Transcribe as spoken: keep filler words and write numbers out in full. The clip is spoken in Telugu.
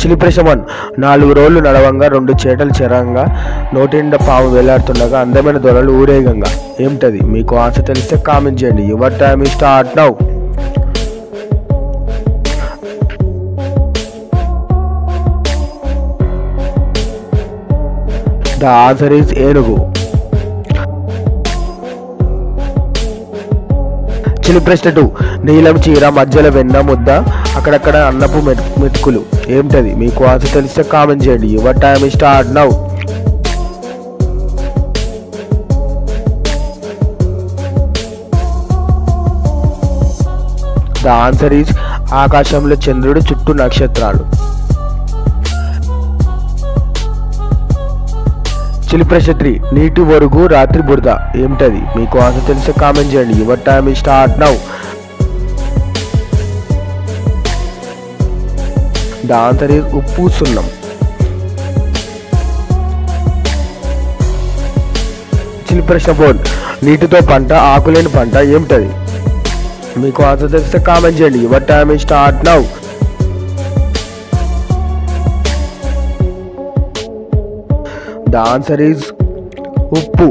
చిలిపి శమన్ నాలుగు రోజులు నడవంగా రెండు చేటలు చెరంగా నోటిండ పాము వేలాడుతుండగా అందమైన దొరలు ఊరేగంగా. ఏమిటది? మీకు ఆన్సర్ తెలిస్తే కామెంట్ చేయండి. Your time is start now. The answer is ఏనుగు. చిలి ప్రశ్న టూ. నీలం చీర మధ్యలో వెన్న ముద్ద అక్కడక్కడ అన్నపు మెతుకులు. ఏమిటది? మీకు ఆన్సర్ తెలిస్తే కామెంట్ చేయండి. Your time is start now. The answer is ఆకాశంలో చంద్రుడు చుట్టూ నక్షత్రాలు. చిలిప్రశ్న త్రీ. నీటి వరకు రాత్రి బురద. ఏమిటది? మీకు ఆన్సర్ తెలిస్తే కామెంట్ చేయండి. Your time is start now. The answer is ఉప్పు సున్నం. చిలిప్రశ్న ఫోర్. నీటితో పంట ఆకులేని పంట. ఏమిటది? మీకు ఆన్సర్ తెలిస్తే కామెంట్ చేయండి. Your time is start now. The answer is Uppu.